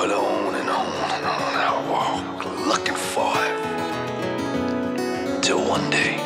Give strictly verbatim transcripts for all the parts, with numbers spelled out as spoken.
but on and on and on I walked looking for it, till one day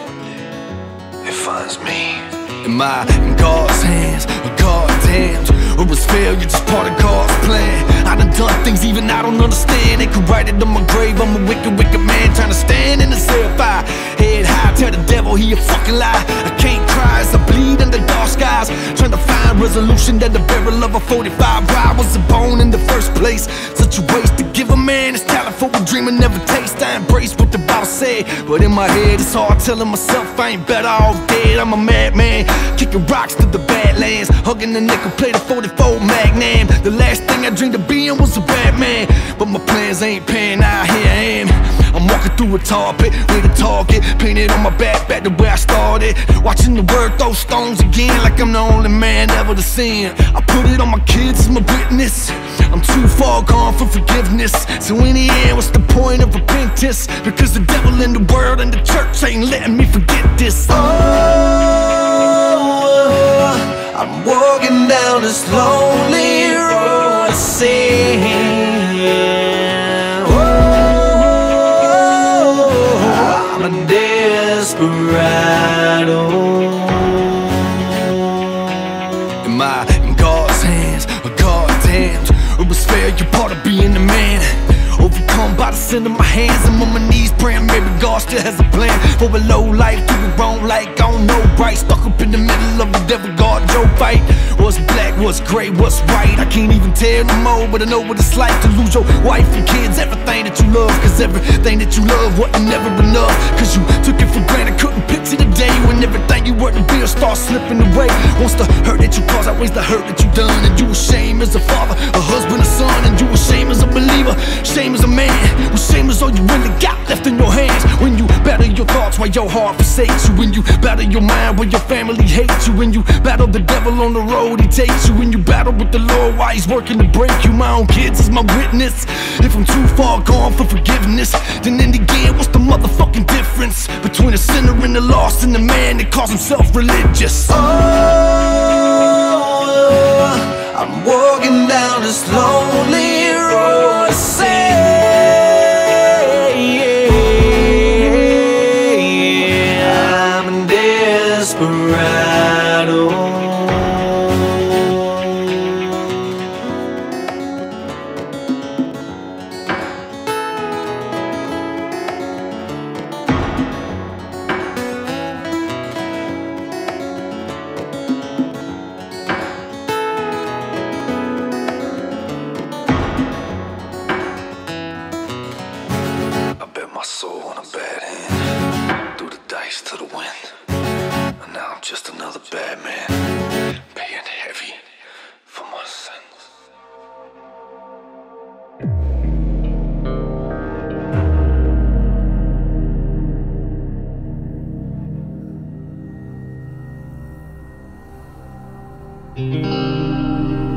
it finds me. Am I in God's hands or God's hands, or is failure just part of God's plan? I done done things even I don't understand. They could write it on my grave, I'm a wicked, wicked man trying to stand in the self-fire. Head high, tell the devil he a fucking lie. I can't cry as I bleed under dark skies, trying to find resolution that the barrel of a forty-five ride was a bone in the first place. Such a waste to give a man his talent for a dream and never taste. I embrace what the bottle said, but in my head it's hard telling myself I ain't better off dead. I'm a madman, kicking rocks to the badlands, hugging the nickel plate of forty-four Magnum. The last thing I dreamed of being was a bad man, but my plans ain't panning out. Here I am, I'm walking through a tar pit with a target painted on my back, back to where I started. Watching the world throw stones again, like I'm the only man ever to sin. I put it on my kids as my witness. I'm too far gone for forgiveness, so in the end, what's the point of repentance? Because the devil in the world and the church ain't letting me forget this. Oh, I'm walking down this lonely road to sin. Oh, I'm a desperado. Am I in God's hands or God's hands, or was failure part of being a man? Overcome by the sin of my hands, I'm on my knees praying maybe God still has a plan. For a low life, do it wrong like I don't know right. Stuck up in the middle of a devil God Joe fight. What's black, what's grey, what's white, I can't even tell no more, but I know what it's like to lose your wife and kids, everything that you love. Cause everything that you love wasn't never enough, cause you took it for granted, couldn't picture the day when everything you worked to build starts slipping away. Once the hurt that you caused outweighs the hurt that you done, and you ashamed as a father, a husband, a son, and you ashamed as a believer, shame as a man. Well, shame is all you really got left in your hands. When you battle your thoughts while your heart forsakes you, when you battle your mind while your family hates you, when you battle the devil on the road he takes you, when you battle with the Lord while he's working to break you. My own kids is my witness. If I'm too far gone for forgiveness, then in the end, what's the motherfucking difference between a sinner and a lost and a man that calls himself religious? Oh, I'm walking down this lonely road to sin. Desperado. I bet my soul on a bad hand, threw the dice to the wind, and now I'm just another bad man, paying heavy for my sins. Mm-hmm.